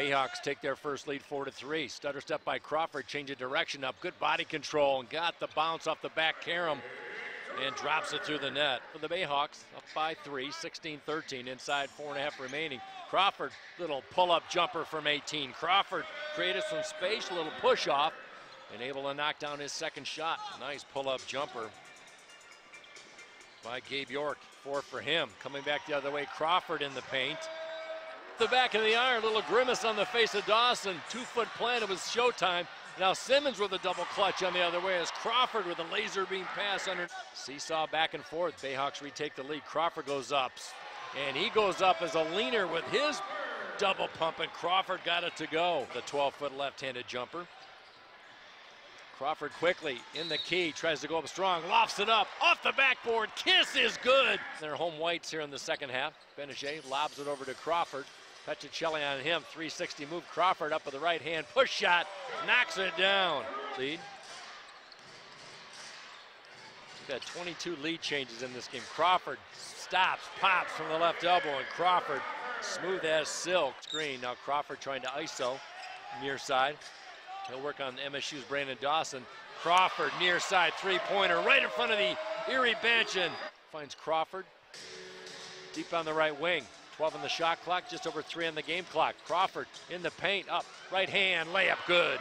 Bayhawks take their first lead 4-3. Stutter step by Crawford, change of direction up. Good body control and got the bounce off the back carom and drops it through the net. For the Bayhawks up by 3, 16-13, inside 4.5 remaining. Crawford, little pull-up jumper from 18. Crawford created some space, a little push-off, and able to knock down his second shot. Nice pull-up jumper by Gabe York, 4 for him. Coming back the other way, Crawford in the paint. The back of the iron, little grimace on the face of Dawson. 2-foot plant, it was showtime. Now Simmons with a double clutch on the other way as Crawford with a laser beam pass under. Seesaw back and forth, Bayhawks retake the lead. Crawford goes up, and he goes up as a leaner with his double pump, and Crawford got it to go. The 12-foot left-handed jumper. Crawford quickly in the key, tries to go up strong, lofts it up, off the backboard, kiss is good. Their home whites here in the second half. Benichet lobs it over to Crawford. Petricelli on him, 360 move. Crawford up with the right hand, push shot, knocks it down. Lead. We've had 22 lead changes in this game. Crawford stops, pops from the left elbow, and Crawford smooth as silk. Screen, now Crawford trying to ISO, near side. He'll work on MSU's Brandon Dawson. Crawford, near side, three-pointer, right in front of the Erie bench, and finds Crawford deep on the right wing. 12 on the shot clock, just over 3 on the game clock. Crawford in the paint, up, right hand, layup, good.